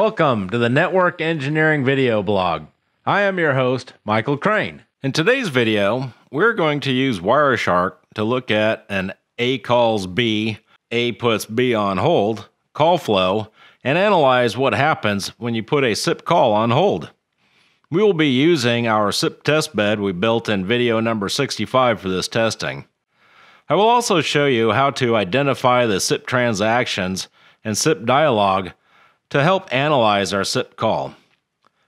Welcome to the Network Engineering Video Blog. I am your host, Michael Crane. In today's video, we're going to use Wireshark to look at an A calls B, A puts B on hold call flow, and analyze what happens when you put a SIP call on hold. We will be using our SIP testbed we built in video number 65 for this testing. I will also show you how to identify the SIP transactions and SIP dialog to help analyze our SIP call.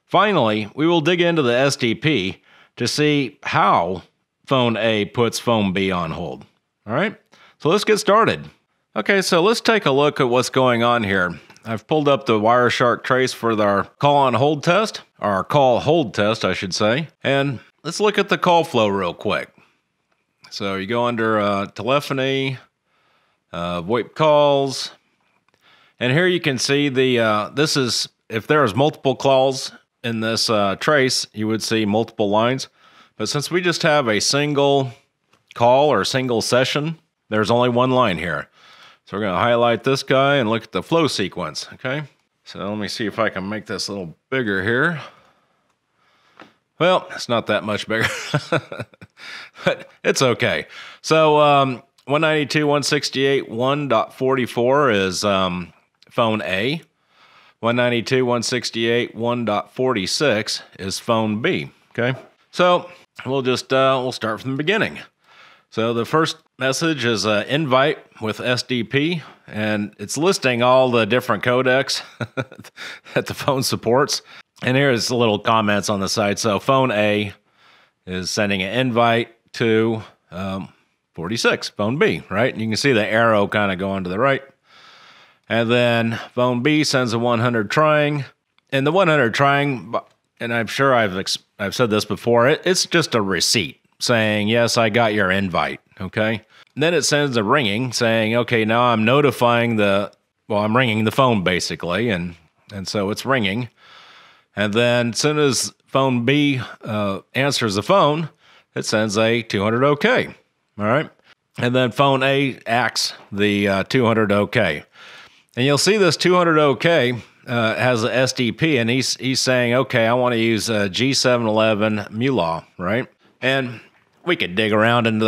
Finally, we will dig into the SDP to see how phone A puts phone B on hold. All right, so let's get started. Okay, so let's take a look at what's going on here. I've pulled up the Wireshark trace for our call on hold test, or our call hold test, I should say. And let's look at the call flow real quick. So you go under telephony, VoIP calls, and here you can see the, this is, if there is multiple calls in this trace, you would see multiple lines. But since we just have a single call or a single session, there's only one line here. So we're going to highlight this guy and look at the flow sequence, okay? So let me see if I can make this a little bigger here. Well, it's not that much bigger, but it's okay. So 192.168.1.44 is phone A. 192.168.1.46 is phone B, okay? So we'll start from the beginning. So the first message is an invite with SDP, and it's listing all the different codecs that the phone supports. And here's the little comments on the side. So phone A is sending an invite to 46, phone B, right? And you can see the arrow kind of going to the right. And then phone B sends a 100 trying. And the 100 trying, and I'm sure I've said this before, it's just a receipt saying, yes, I got your invite, okay? And then it sends a ringing saying, okay, now I'm notifying the, well, I'm ringing the phone basically, and so it's ringing. And then as soon as phone B answers the phone, it sends a 200 okay, all right? And then phone A acts the 200 okay. And you'll see this 200 okay has a SDP, and he's saying, okay, I want to use G711 MULAW, right? And we could dig around into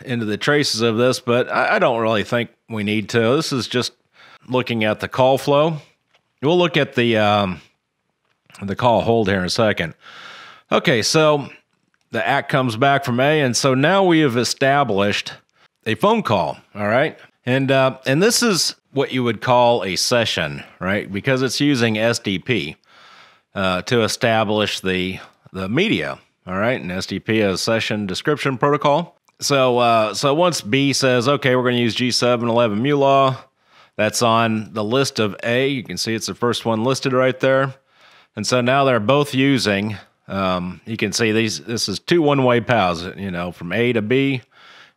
the traces of this, but I don't really think we need to. This is just looking at the call flow. We'll look at the call hold here in a second. Okay, so the act comes back from A, and so now we have established a phone call, all right? And this is what you would call a session, right? Because it's using SDP to establish the media, all right? And SDP is session description protocol. So so once B says, okay, we're gonna use G711 MULAW, that's on the list of A. You can see it's the first one listed right there. And so now they're both using, you can see these, this is two one-way paths, you know, from A to B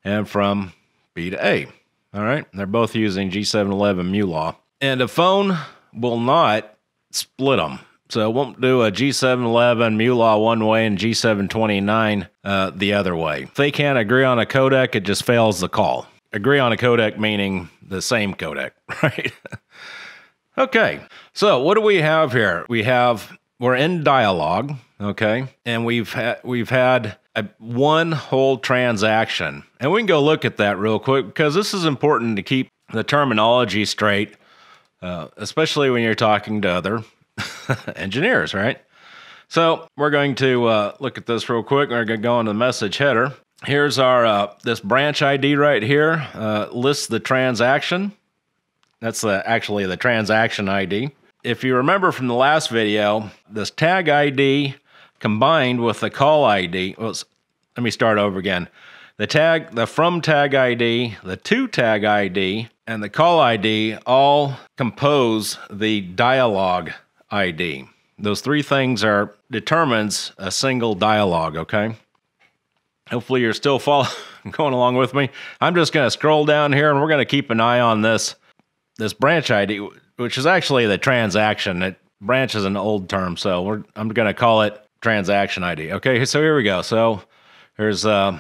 and from B to A. All right, they're both using G711 MULAW. And a phone will not split them. So it won't do a G711 MULAW one way and G729 the other way. If they can't agree on a codec, it just fails the call. Agree on a codec meaning the same codec, right? Okay, so what do we have here? We're in dialogue, okay? And we've had one whole transaction. And we can go look at that real quick because this is important to keep the terminology straight, especially when you're talking to other engineers, right? So we're going to look at this real quick. We're gonna go into the message header. Here's our, this branch ID right here, lists the transaction. That's actually the transaction ID. If you remember from the last video, this tag ID combined with the call ID, well, let me start over again. The from tag ID, the to tag ID, and the call ID all compose the dialogue ID. Those three things determines a single dialogue, okay? Hopefully you're still going along with me. I'm just gonna scroll down here and we're gonna keep an eye on this branch ID, which is actually the transaction. Branch is an old term, so I'm going to call it transaction ID. Okay, so here we go. So here's, the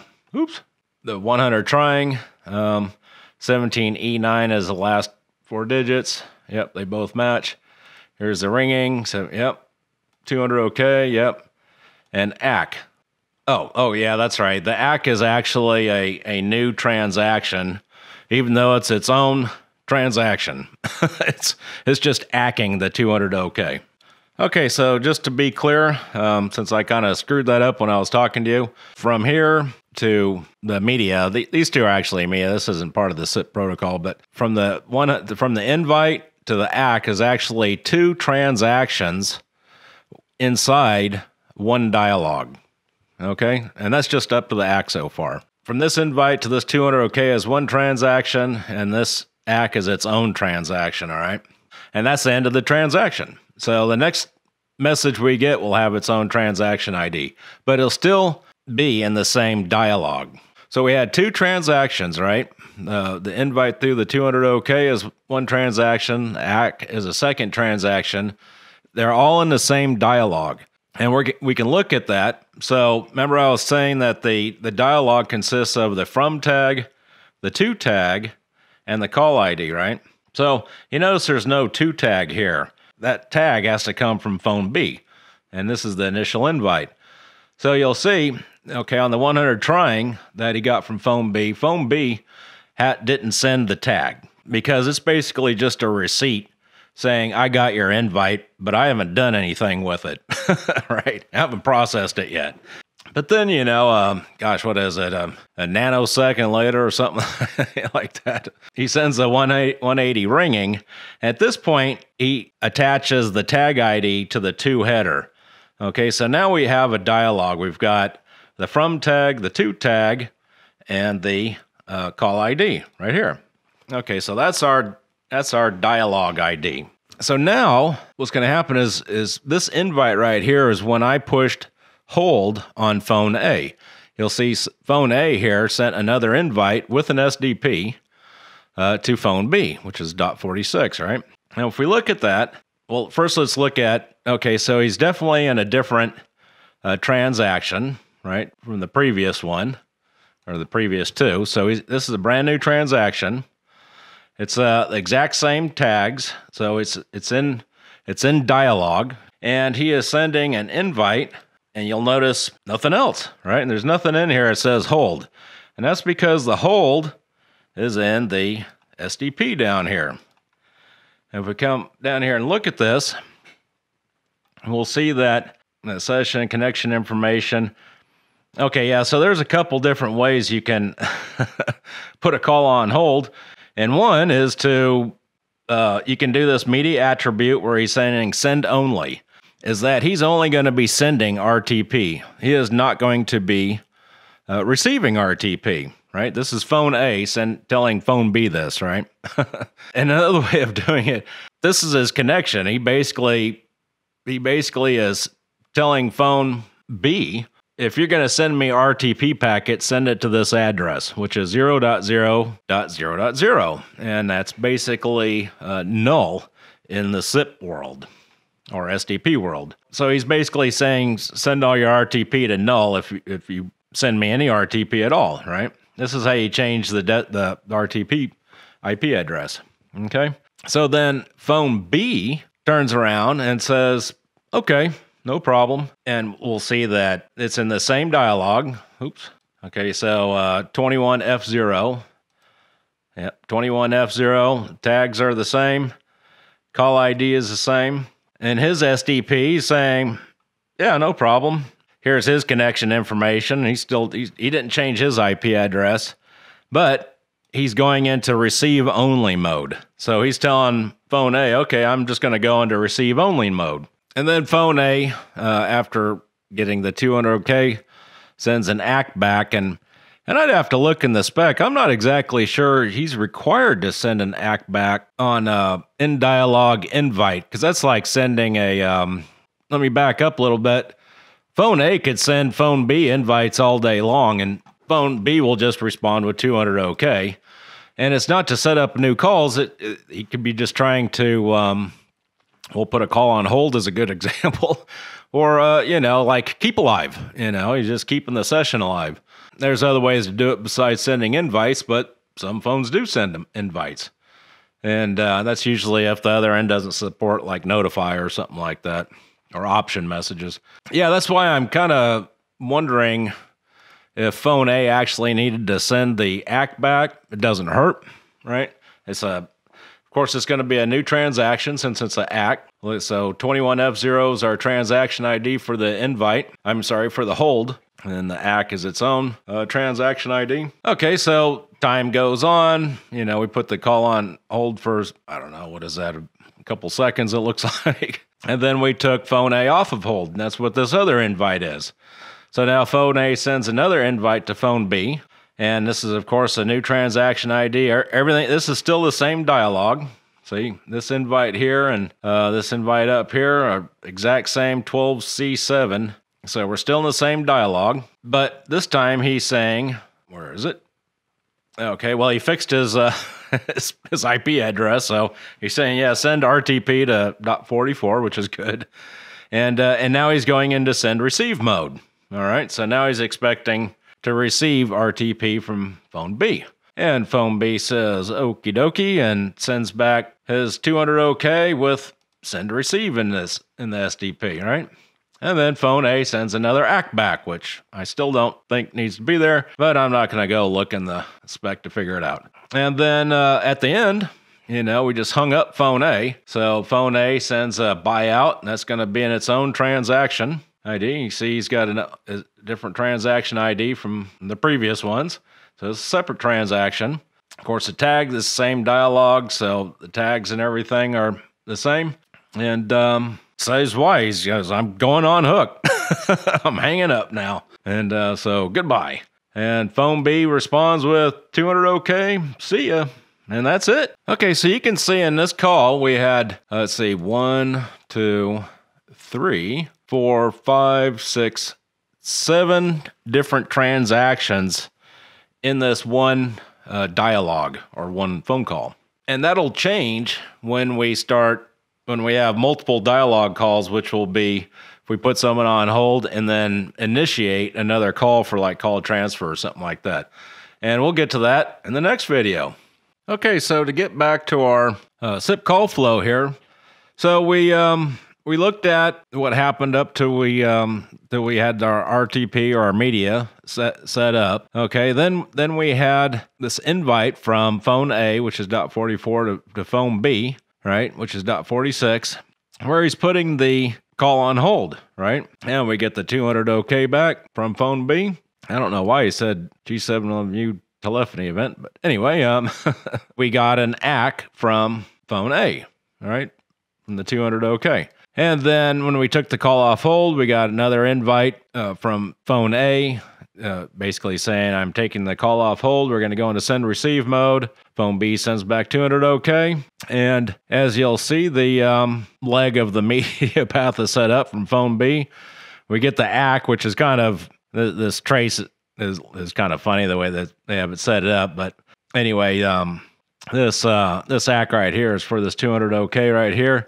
100 trying. 17E9 is the last four digits. Yep, they both match. Here's the ringing. So, yep. 200 OK. Yep. And ACK. Oh, yeah, that's right. The ACK is actually a new transaction, even though it's its own transaction. It's just ACKing the 200 OK. Okay, so just to be clear, since I kind of screwed that up when I was talking to you, from here to the media, these two are actually media. This isn't part of the SIP protocol, but from the invite to the ACK is actually two transactions inside one dialogue. Okay, and that's just up to the ACK so far. From this invite to this 200 OK is one transaction, and this ACK is its own transaction. All right, and that's the end of the transaction. So the next message we get will have its own transaction ID, but it'll still be in the same dialogue. So we had two transactions, right? The invite through the 200 OK is one transaction. The ACK is a second transaction. They're all in the same dialogue. And we can look at that. So remember I was saying that the dialogue consists of the from tag, the to tag, and the call ID, right? So you notice there's no to tag here. That tag has to come from phone B, and this is the initial invite. So you'll see, okay, on the 100 trying that he got from phone B didn't send the tag because it's basically just a receipt saying, I got your invite, but I haven't done anything with it, right? I haven't processed it yet. But then, you know, gosh, what is it? A nanosecond later or something like that. He sends the 180 ringing. At this point, he attaches the tag ID to the to header. Okay, so now we have a dialogue. We've got the from tag, the to tag, and the call ID right here. Okay, so that's our dialogue ID. So now what's going to happen is this invite right here is when I pushed hold on phone A. You'll see phone A here sent another invite with an SDP to phone B, which is .46, right? Now, if we look at that, well, first let's look at, okay, so he's definitely in a different transaction, right, from the previous one, or the previous two. So this is a brand new transaction. It's the exact same tags, so it's in dialogue, and he is sending an invite. And you'll notice nothing else, right? And there's nothing in here that says hold. And that's because the hold is in the SDP down here. And if we come down here and look at this, we'll see that the session connection information. Okay, yeah, so there's a couple different ways you can put a call on hold. And one is to, you can do this media attribute where he's saying send only. Is that he's only going to be sending RTP. He is not going to be receiving RTP, right? This is phone A telling phone B this, right? And another way of doing it, this is his connection. He basically is telling phone B, if you're going to send me RTP packet, send it to this address, which is 0.0.0.0. And that's basically null in the SIP world, or SDP world. So he's basically saying, send all your RTP to null if you send me any RTP at all, right? This is how you change the RTP IP address, okay? So then phone B turns around and says, okay, no problem. And we'll see that it's in the same dialogue. Oops. Okay, so 21F0. Yep, 21F0. Tags are the same. Call ID is the same. And his SDP saying, yeah, no problem. Here's his connection information. He didn't change his IP address, but he's going into receive only mode. So he's telling phone A, okay, I'm just going to go into receive only mode. And then phone A, after getting the 200 OK, sends an ACK back. And I'd have to look in the spec. I'm not exactly sure he's required to send an ACK back on in dialogue invite, because that's like sending a, let me back up a little bit. Phone A could send phone B invites all day long, and phone B will just respond with 200 OK. And it's not to set up new calls. He could be just trying to, we'll put a call on hold as a good example, or, you know, like keep alive, you know, he's just keeping the session alive. There's other ways to do it besides sending invites, but some phones do send them invites. And that's usually if the other end doesn't support like notify or something like that, or option messages. Yeah, that's why I'm kind of wondering if phone A actually needed to send the ACK back. It doesn't hurt, right? It's a, of course, it's going to be a new transaction since it's an ACK. So 21F0 is our transaction ID for the invite. I'm sorry, for the hold. And then the ACK is its own transaction ID. Okay, so time goes on. You know, we put the call on hold for, I don't know, what is that? A couple seconds, it looks like. And then we took phone A off of hold. And that's what this other invite is. So now phone A sends another invite to phone B. And this is, of course, a new transaction ID. Everything. This is still the same dialogue. See, this invite here and this invite up here are exact same 12C7. So we're still in the same dialogue, but this time he's saying, where is it? Okay, well, he fixed his IP address. So he's saying, yeah, send RTP to .44, which is good. And now he's going into send receive mode. All right, so now he's expecting to receive RTP from phone B. And phone B says, okie dokie, and sends back his 200 OK with send receive in the SDP, right? And then phone A sends another ACK back, which I still don't think needs to be there, but I'm not going to go look in the spec to figure it out. And then at the end, you know, we just hung up phone A. So phone A sends a buyout, and that's going to be in its own transaction ID. You see he's got a different transaction ID from the previous ones. So it's a separate transaction. Of course, the tag is the same dialogue, so the tags and everything are the same. And says why he goes, I'm going on hook. I'm hanging up now. And so goodbye. And phone B responds with 200 OK, see ya. And that's it. Okay, so you can see in this call we had, let's see, 1, 2, 3, 4, 5, 6, 7 different transactions in this one dialogue or one phone call. And that'll change when we start, when we have multiple dialogue calls, which will be if we put someone on hold and then initiate another call for like call transfer or something like that. And we'll get to that in the next video. Okay, so to get back to our SIP call flow here. So we looked at what happened up to we had our RTP or our media set up. Okay, then we had this invite from phone A, which is .44 to phone B, right, which is .46, where he's putting the call on hold, right? And we get the 200 OK back from phone B. I don't know why he said G711U telephony event, but anyway, we got an ACK from phone A, all right, from the 200 OK. And then when we took the call off hold, we got another invite from phone A, basically saying, I'm taking the call off hold. We're going to go into send receive mode. Phone B sends back 200 OK. And as you'll see, the leg of the media path is set up from phone B. We get the ACK, which is kind of, this trace is kind of funny the way that they have it set up. But anyway, this ACK right here is for this 200 OK right here.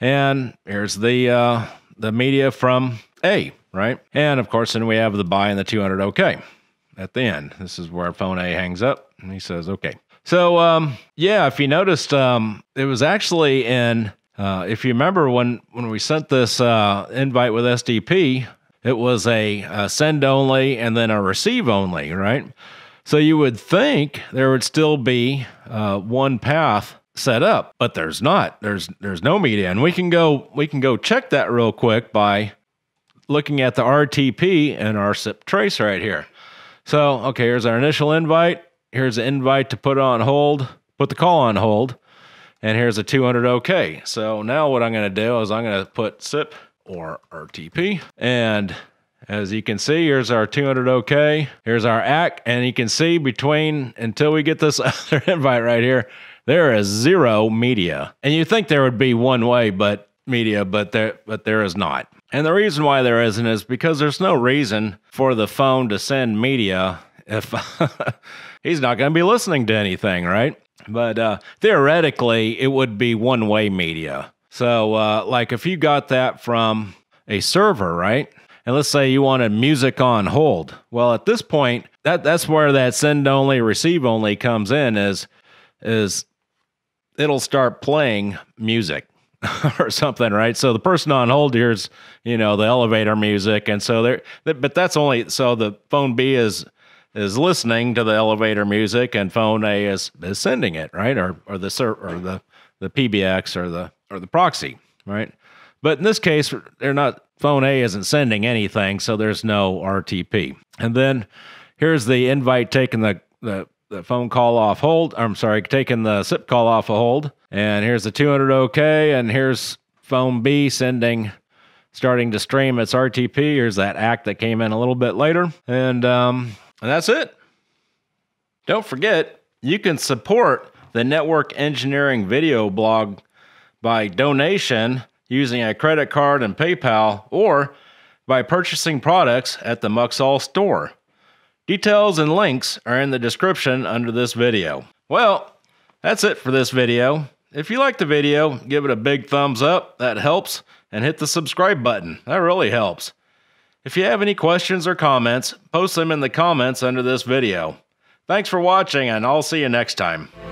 And here's the media from A, right? And of course, then we have the buy and the 200 OK at the end. This is where phone A hangs up and he says, okay. So yeah, if you noticed, it was actually in, if you remember when we sent this invite with SDP, it was a send only and then a receive only, right? So you would think there would still be one path set up, but there's not. There's no media, and we can go check that real quick by looking at the RTP and our SIP trace right here. So okay, here's our initial invite. Here's the invite to put on hold, put the call on hold, and here's a 200 OK. So now what I'm going to do is I'm going to put SIP or RTP, and as you can see, here's our 200 OK. Here's our ACK, and you can see between until we get this other invite right here. There is zero media, and you think there would be one way, but media, but there is not. And the reason why there isn't is because there's no reason for the phone to send media if he's not going to be listening to anything, right? But theoretically, it would be one-way media. So, like if you got that from a server, right? And let's say you wanted music on hold. Well, at this point, that's where that send only, receive only comes in. Is it'll start playing music or something, right? So the person on hold hears, you know, the elevator music, and so but that's only so the phone B is listening to the elevator music, and phone A is sending it, right? Or the PBX or the proxy, right? But in this case, phone A isn't sending anything, so there's no RTP. And then here's the invite taking the phone call off hold. I'm sorry, taking the SIP call off a hold. And here's the 200 OK, and here's phone B sending, starting to stream its RTP. Here's that ACK that came in a little bit later. And that's it. Don't forget, you can support the Network Engineering Video Blog by donation using a credit card and PayPal, or by purchasing products at the Muxall store. Details and links are in the description under this video. Well, that's it for this video. If you liked the video, give it a big thumbs up, that helps, and hit the subscribe button, that really helps. If you have any questions or comments, post them in the comments under this video. Thanks for watching, and I'll see you next time.